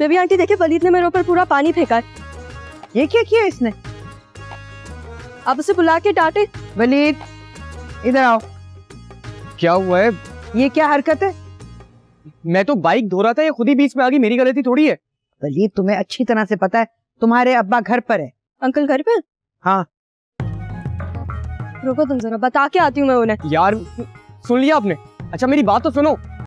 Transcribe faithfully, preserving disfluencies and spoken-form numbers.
Baby aunty देखिए वलीद ने मेरे ऊपर पूरा पानी फेंका है। ये क्या किया इसने? आप उसे बुला के डांटे। वलीद इधर आओ। क्या हुआ है? ये क्या हरकत है? मैं तो बाइक धो रहा था, ये खुद ही बीच में आ गई, मेरी गलती थोड़ी है। वलीद तुम्हें अच्छी तरह से पता है तुम्हारे अब्बा घर पर है। अंकल घर पर? हाँ। रुको तुम जरा, बता के आती हूँ मैं उन्हें। यार सुन लिया आपने? अच्छा मेरी बात तो सुनो।